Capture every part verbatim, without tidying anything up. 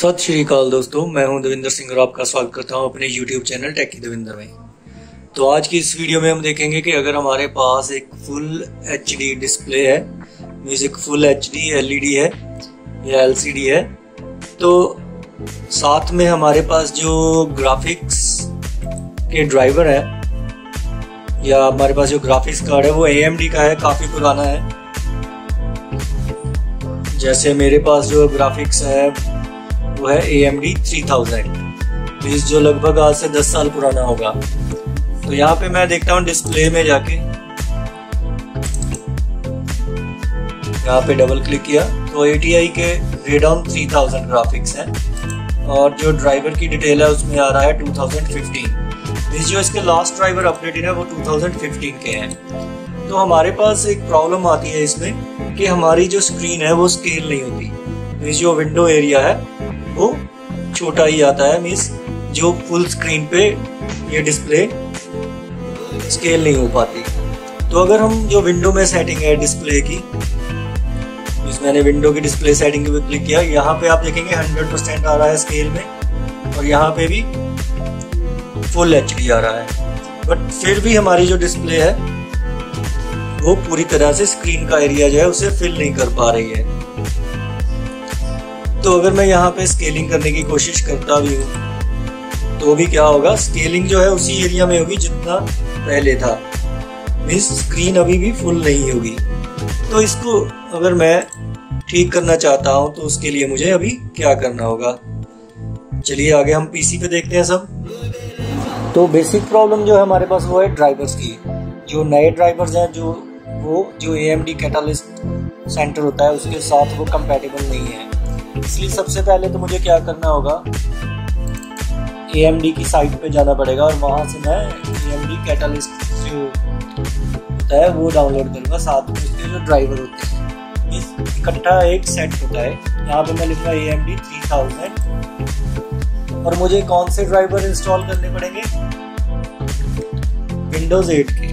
सत श्री अकाल दोस्तों, मैं हूं दविंदर सिंह और आपका स्वागत करता हूं अपने YouTube चैनल टेकी दविंदर में। तो आज की इस वीडियो में हम देखेंगे कि अगर हमारे पास एक फुल एच डी डिस्प्ले है, music full H D L E D है या एल सी डी है, तो साथ में हमारे पास जो ग्राफिक्स के ड्राइवर है या हमारे पास जो ग्राफिक्स कार्ड है वो ए एम डी का है, काफ़ी पुराना है। जैसे मेरे पास जो ग्राफिक्स है वो है A M D three thousand, इस जो लगभग आज से दस साल पुराना होगा। तो यहाँ पे मैं देखता हूँ डिस्प्ले में जाके, यहाँ पे डबल क्लिक किया तो ए टी आई के रेडॉन थ्री थाउज़ेंड ग्राफिक्स है और जो ड्राइवर की डिटेल है उसमें आ रहा है टू थाउज़ेंड फिफ्टीन। इस जो इसके लास्ट ड्राइवर अपडेटेड है वो टू थाउज़ेंड फिफ्टीन के हैं। तो हमारे पास एक प्रॉब्लम आती है इसमें कि हमारी जो स्क्रीन है वो स्केल नहीं होती, इस जो विंडो एरिया है वो छोटा ही आता है, मीन्स जो फुल स्क्रीन पे ये डिस्प्ले स्केल नहीं हो पाती। तो अगर हम जो विंडो में सेटिंग है डिस्प्ले की, मैंने विंडो की डिस्प्ले सेटिंग पे क्लिक किया, यहाँ पे आप देखेंगे हंड्रेड परसेंट आ रहा है स्केल में और यहाँ पे भी फुल एच डी आ रहा है, बट फिर भी हमारी जो डिस्प्ले है वो पूरी तरह से स्क्रीन का एरिया जो है उसे फिल नहीं कर पा रही है। तो अगर मैं यहाँ पे स्केलिंग करने की कोशिश करता भी हूँ तो भी क्या होगा, स्केलिंग जो है उसी एरिया में होगी जितना पहले था, मीन्स स्क्रीन अभी भी फुल नहीं होगी। तो इसको अगर मैं ठीक करना चाहता हूँ तो उसके लिए मुझे अभी क्या करना होगा, चलिए आगे हम पीसी पे देखते हैं सब। तो बेसिक प्रॉब्लम जो है हमारे पास वो है ड्राइवर्स की। जो नए ड्राइवर्स हैं जो वो जो A M D catalyst centre होता है उसके साथ वो कंपेटेबल नहीं है, इसलिए सबसे पहले तो मुझे क्या करना होगा, ए एम डी की साइट पे जाना पड़ेगा और वहाँ से मैं ए एम डी कैटालिस्ट जो होता है वो डाउनलोड करूँगा, साथ में उसके जो ड्राइवर होते हैं, इस इकट्ठा एक सेट होता है। यहाँ पे मैं लिखा A M D three thousand और मुझे कौन से ड्राइवर इंस्टॉल करने पड़ेंगे, विंडोज एट के।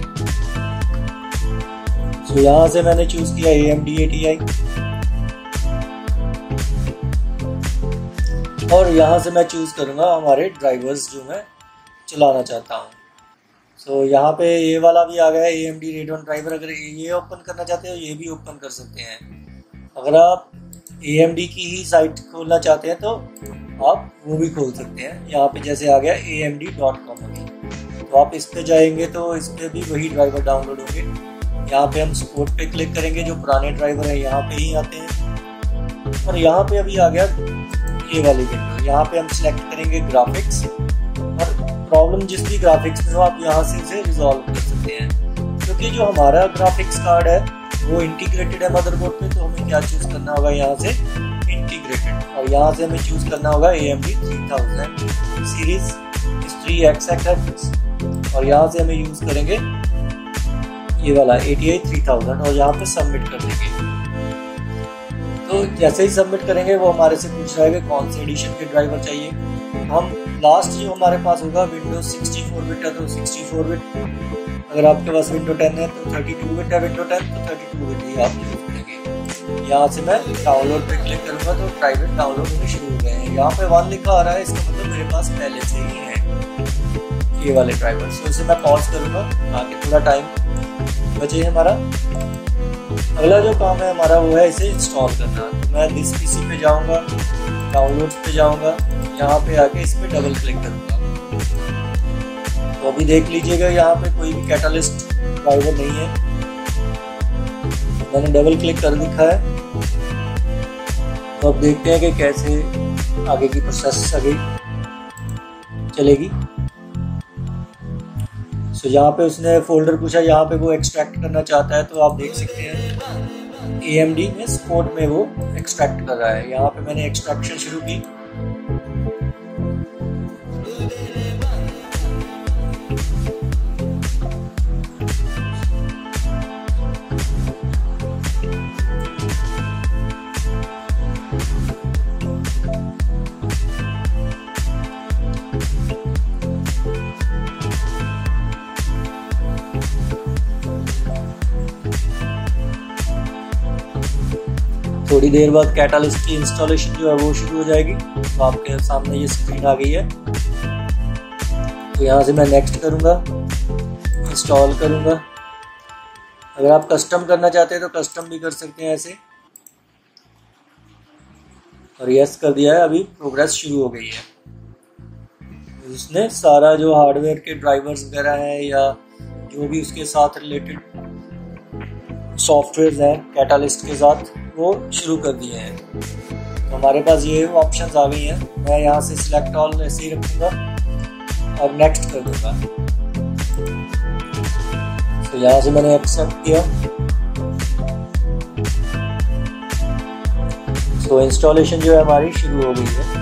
तो यहाँ से मैंने चूज़ किया A M D A T I और यहाँ से मैं चूज़ करूँगा हमारे ड्राइवर्स जो मैं चलाना चाहता हूँ। सो so, यहाँ पे ये वाला भी आ गया है A M D Radeon driver. अगर ये ओपन करना चाहते हो ये भी ओपन कर सकते हैं। अगर आप ए एम डी की ही साइट खोलना चाहते हैं तो आप वो भी खोल सकते हैं। यहाँ पे जैसे आ गया A M D dot com, तो आप इस पे जाएंगे तो इस पर भी वही ड्राइवर डाउनलोड होंगे। यहाँ पे हम सपोर्ट पे क्लिक करेंगे, जो पुराने ड्राइवर हैं यहाँ पे ही आते हैं। और यहाँ पे अभी आ गया ये वाली विंडो, यहाँ पे हम सिलेक्ट करेंगे ग्राफिक्स और प्रॉब्लम जिस भी ग्राफिक्स में हो आप यहाँ से इसे रिजॉल्व कर सकते हैं। क्योंकि जो हमारा ग्राफिक्स कार्ड है वो इंटीग्रेटेड है मदरबोर्ड पे, तो हमें क्या चूज़ करना होगा यहाँ से इंटीग्रेटेड, और यहाँ से हमें चूज़ करना होगा A M D three thousand series three X X और यहाँ से हमें यूज़ करेंगे ये वाला A T I three thousand और यहाँ पे सबमिट कर देंगे। तो जैसे ही सबमिट करेंगे वो हमारे से पूछ रहा है कि कौन से एडिशन के ड्राइवर चाहिए। हम लास्ट जो हमारे पास होगा विंडोज सिक्स्टी फोर बिट है तो सिक्स्टी फोर बिट, अगर आपके पास विंडो टेन है तो थर्टी टू बिट है, विंडो टेन तो थर्टी टू बिट ही आप यूज करेंगे। यहाँ से मैं डाउनलोड पे क्लिक करूँगा तो ड्राइवर डाउनलोड होने शुरू हो गए हैं। यहाँ पे वन लिखा आ रहा है, इसका मतलब मेरे पास पहले से ही है ये वाले ड्राइवर। तो इसे मैं पॉज करूँगा, आगे थोड़ा टाइम बचे हमारा। अगला जो काम है हमारा वो है इसे इंस्टॉल करना। तो मैं दिस पीसी पे जाऊंगा, डाउनलोड्स पे जाऊंगा, यहाँ पे आके इस पे डबल क्लिक करूंगा। तो अभी देख लीजिएगा यहाँ पे कोई भी कैटालिस्ट ड्राइवर नहीं है, मैंने डबल क्लिक कर दिखा है। तो अब देखते हैं कि कैसे आगे की प्रोसेस आगे चलेगी। तो so, यहाँ पे उसने फोल्डर पूछा, यहाँ पे वो एक्सट्रैक्ट करना चाहता है, तो आप देख सकते हैं ए एम डी में सपोर्ट में वो एक्सट्रैक्ट कर रहा है। यहाँ पे मैंने एक्सट्रैक्शन शुरू की, थोड़ी देर बाद कैटालिस्ट की इंस्टॉलेशन जो है वो शुरू हो जाएगी। तो आपके सामने ये स्क्रीन आ गई है, तो यहाँ से मैं नेक्स्ट करूँगा, इंस्टॉल करूँगा। अगर आप कस्टम करना चाहते हैं तो कस्टम भी कर सकते हैं ऐसे, और यस कर दिया है। अभी प्रोग्रेस शुरू हो गई है। उसने सारा जो हार्डवेयर के ड्राइवर्स वगैरह हैं या जो भी उसके साथ रिलेटेड सॉफ्टवेयर हैं कैटालिस्ट के साथ वो शुरू कर दिए हैं। तो हमारे पास ये ऑप्शंस आ गई हैं। मैं यहाँ से सिलेक्ट ऑल ऐसे ही रखूँगा और नेक्स्ट कर दूँगा। तो यहाँ से मैंने एक्सेप्ट किया। तो इंस्टॉलेशन जो है हमारी शुरू हो गई है।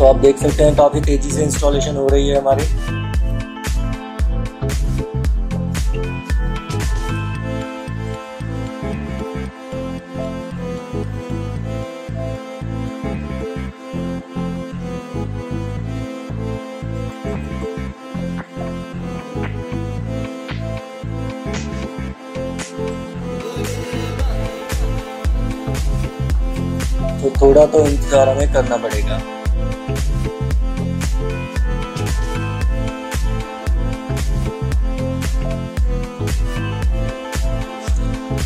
तो आप देख सकते हैं काफी तेजी से इंस्टॉलेशन हो रही है हमारी। तो थोड़ा तो इंतजार हमें करना पड़ेगा।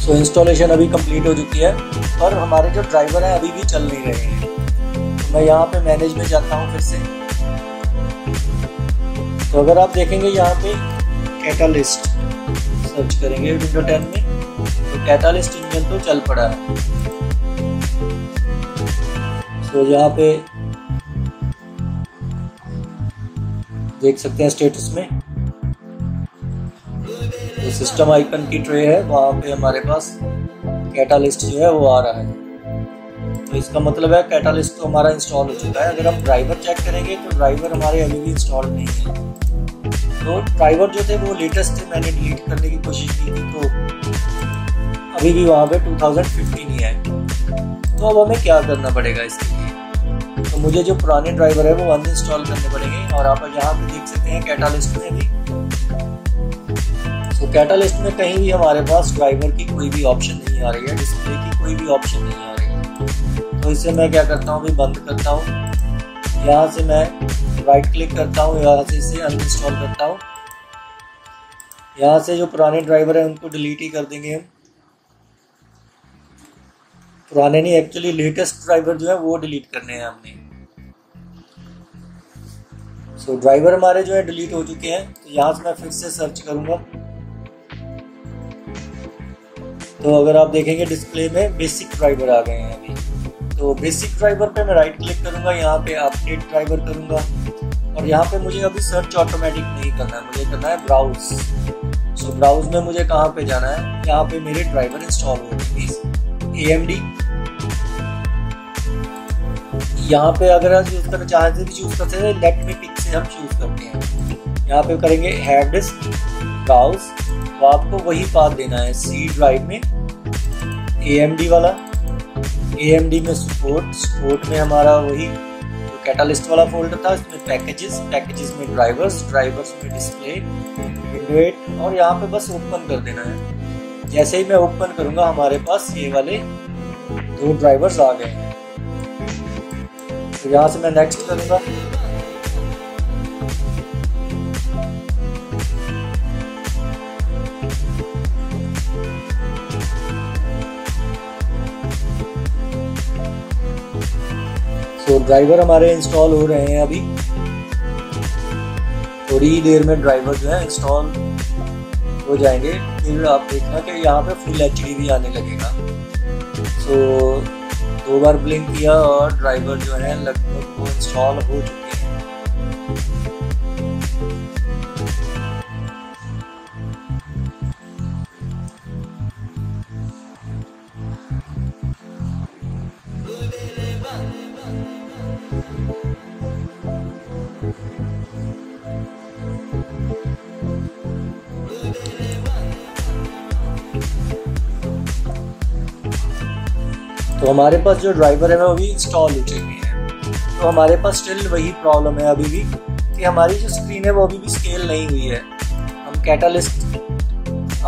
सो so, इंस्टॉलेशन अभी कंप्लीट हो चुकी है, पर हमारे जो ड्राइवर हैं अभी भी चल नहीं रहे हैं। तो मैं यहाँ पे मैनेज में जाता हूँ फिर से। तो अगर आप देखेंगे यहाँ पे कैटालिस्ट सर्च करेंगे विंडो टेन में, तो कैटालिस्ट इंजन तो चल पड़ा है। तो so, यहाँ पे देख सकते हैं स्टेटस में सिस्टम आइकन की ट्रे है, वहाँ पे हमारे पास कैटालिस्ट जो है वो आ रहा है। तो इसका मतलब है कैटालिस्ट तो हमारा इंस्टॉल हो चुका है। अगर हम ड्राइवर चेक करेंगे तो ड्राइवर हमारे अभी भी इंस्टॉल नहीं है। तो ड्राइवर जो थे वो लेटेस्ट थे, मैंने डिलीट करने की कोशिश की थी, तो अभी भी वहाँ पे टू थाउजेंड फिफ्टीन ही है। तो अब हमें क्या करना पड़ेगा इसके लिए? तो मुझे जो पुराने ड्राइवर है वो अनइंस्टॉल करने पड़ेंगे। और आप यहाँ पर देख सकते हैं कैटालिस्ट में भी, तो कैटालिस्ट में कहीं भी हमारे पास ड्राइवर की कोई भी ऑप्शन नहीं आ रही है, डिस्प्ले की कोई भी ऑप्शन नहीं आ रही है। तो इसे मैं क्या करता हूँ, भी बंद करता हूँ। यहाँ से मैं राइट क्लिक करता हूँ, यहाँ से इसे अनइंस्टॉल करता हूँ। यहाँ से जो पुराने ड्राइवर हैं उनको डिलीट ही कर देंगे हम। पुराने नहीं, एक्चुअली लेटेस्ट ड्राइवर जो है वो डिलीट करने हैं हमने। सो ड्राइवर हमारे जो है डिलीट हो चुके हैं। तो यहाँ से मैं फिर से सर्च करूँगा। तो अगर आप देखेंगे डिस्प्ले में बेसिक ड्राइवर आ गए हैं अभी। तो बेसिक ड्राइवर पे मैं राइट क्लिक करूंगा, यहाँ पे अपडेट ड्राइवर करूंगा, और यहाँ पे मुझे अभी सर्च ऑटोमेटिक नहीं करना है, मुझे करना है ब्राउज। सो ब्राउज में मुझे कहाँ पे जाना है? यहाँ पे मेरे ड्राइवर इंस्टॉल हो गए ए एम डी। यहाँ पे अगर आप यूज करना चाहते भी चूज करते हैं, लेट मी पिक से हम चूज करते हैं। यहाँ पे करेंगे हैव डिस्क ब्राउज, तो आपको वही पाथ देना है। सी ड्राइव में ए एम डी वाला, ए एम डी में सपोर्ट, सपोर्ट में हमारा वही तो कैटालिस्ट वाला फोल्डर था। इसमें पैकेजेस, पैकेजेस में ड्राइवर्स, ड्राइवर्स में डिस्प्ले, विंडो एट, और यहाँ पे बस ओपन कर देना है। जैसे ही मैं ओपन करूँगा हमारे पास ये वाले दो ड्राइवर्स आ गए हैं। तो यहाँ से मैं नेक्स्ट करूँगा। तो ड्राइवर हमारे इंस्टॉल हो रहे हैं अभी। थोड़ी देर में ड्राइवर जो है इंस्टॉल हो जाएंगे। फिर आप देखना कि यहाँ पे फुल एच डी भी आने लगेगा। सो दो बार ब्लिंक किया और ड्राइवर जो है लगभग वो इंस्टॉल हो चुके हैं। तो हमारे पास जो ड्राइवर है वो भी इंस्टॉल हो चुके हैं। तो हमारे पास स्टिल वही प्रॉब्लम है अभी भी कि कि हमारी जो स्क्रीन है वो अभी भी स्केल नहीं हुई है। हम कैटालिस्ट,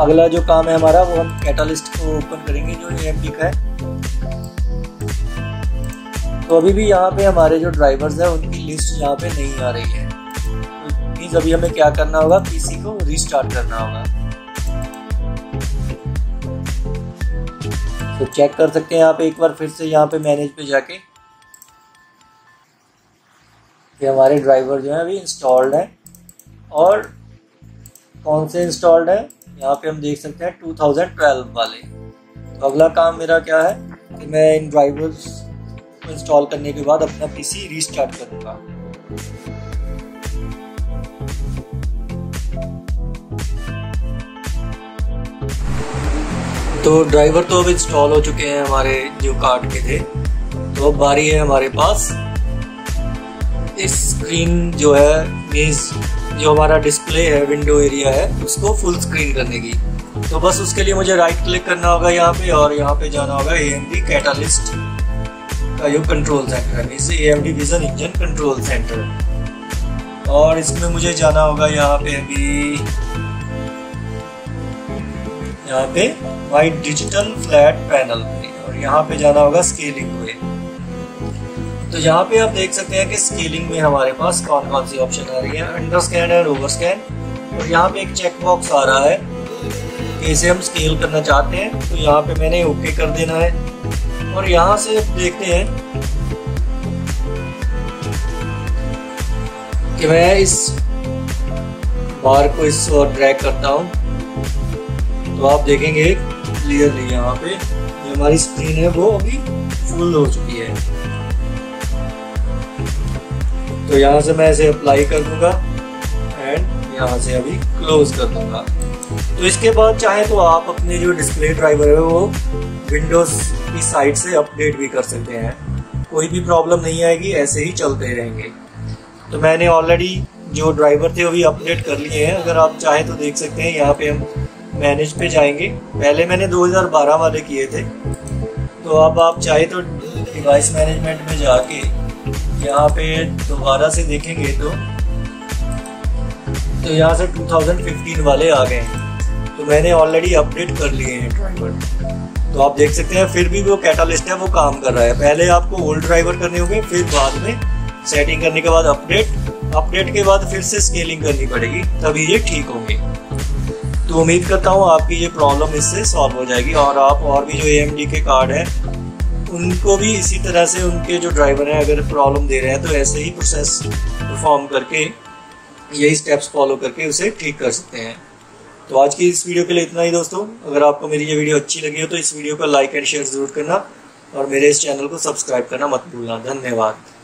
अगला जो काम है हमारा वो हम कैटालिस्ट को ओपन करेंगे जो एएमडी का है। तो अभी भी यहाँ पे हमारे जो ड्राइवर्स हैं उनकी लिस्ट यहाँ पे नहीं आ रही है। तो प्लीज़ अभी हमें क्या करना होगा, पीसी को रीस्टार्ट करना होगा। तो चेक कर सकते हैं यहाँ पे एक बार फिर से, यहाँ पे मैनेज पे जाके कि हमारे ड्राइवर जो है अभी इंस्टॉल्ड है और कौन से इंस्टॉल्ड है यहाँ पे हम देख सकते हैं दो हज़ार बारह वाले। तो अगला काम मेरा क्या है कि मैं इन ड्राइवर्स को इंस्टॉल करने के बाद अपना पीसी रीस्टार्ट करूँगा। तो ड्राइवर तो अब इंस्टॉल हो चुके हैं हमारे जो कार्ड के थे। तो अब बारी है हमारे पास इस स्क्रीन जो है, मीन्स जो हमारा डिस्प्ले है, विंडो एरिया है, उसको फुल स्क्रीन करने की। तो बस उसके लिए मुझे राइट क्लिक करना होगा यहाँ पे और यहाँ पे जाना होगा एएमडी कैटालिस्ट का जो कंट्रोल सेंटर है, means AMD vision engine control centre. और इसमें मुझे जाना होगा यहाँ पे, अभी यहाँ पे माई डिजिटल फ्लैट पैनल पे, और यहाँ पे जाना होगा स्केलिंग पे। तो यहाँ पे आप देख सकते हैं कि स्केलिंग में हमारे पास कौन कौन सी ऑप्शन आ रही है, अंडरस्कैन और ओवरस्कैन। और यहाँ पे एक चेक बॉक्स आ रहा है कि इसे हम स्केल करना चाहते हैं, तो यहाँ पे मैंने ओके कर देना है। और यहाँ से देखते हैं कि मैं इस बार को इस और ड्रैग करता हूँ तो आप देखेंगे क्लियरली यहाँ पे जो हमारी स्क्रीन है वो अभी फुल हो चुकी है। तो यहाँ से मैं इसे अप्लाई कर दूंगा एंड यहाँ से अभी क्लोज कर दूंगा। तो इसके बाद चाहे तो आप अपने जो डिस्प्ले ड्राइवर है वो विंडोज की साइट से अपडेट भी कर सकते हैं, कोई भी प्रॉब्लम नहीं आएगी, ऐसे ही चलते रहेंगे। तो मैंने ऑलरेडी जो ड्राइवर थे वो भी अपडेट कर लिए हैं। अगर आप चाहे तो देख सकते हैं, यहाँ पे हम मैनेज पे जाएंगे। पहले मैंने दो हज़ार बारह वाले किए थे। तो अब आप चाहे तो डिवाइस मैनेजमेंट में जाके यहाँ पे दोबारा से देखेंगे तो तो यहाँ से दो हज़ार पंद्रह वाले आ गए हैं। तो मैंने ऑलरेडी अपडेट कर लिए हैं ड्राइवर। तो आप देख सकते हैं फिर भी वो कैटालिस्ट है वो काम कर रहा है। पहले आपको ओल्ड ड्राइवर करने होंगे, फिर बाद में सेटिंग करने के बाद अपडेट, अपडेट के बाद फिर से स्केलिंग करनी पड़ेगी, तभी ये ठीक होंगे। तो उम्मीद करता हूँ आपकी ये प्रॉब्लम इससे सॉल्व हो जाएगी और आप और भी जो एएमडी के कार्ड हैं उनको भी इसी तरह से उनके जो ड्राइवर हैं अगर प्रॉब्लम दे रहे हैं तो ऐसे ही प्रोसेस परफॉर्म करके, यही स्टेप्स फॉलो करके उसे ठीक कर सकते हैं। तो आज की इस वीडियो के लिए इतना ही दोस्तों। अगर आपको मेरी ये वीडियो अच्छी लगी हो तो इस वीडियो को लाइक एंड शेयर ज़रूर करना और मेरे इस चैनल को सब्सक्राइब करना मत भूलना। धन्यवाद।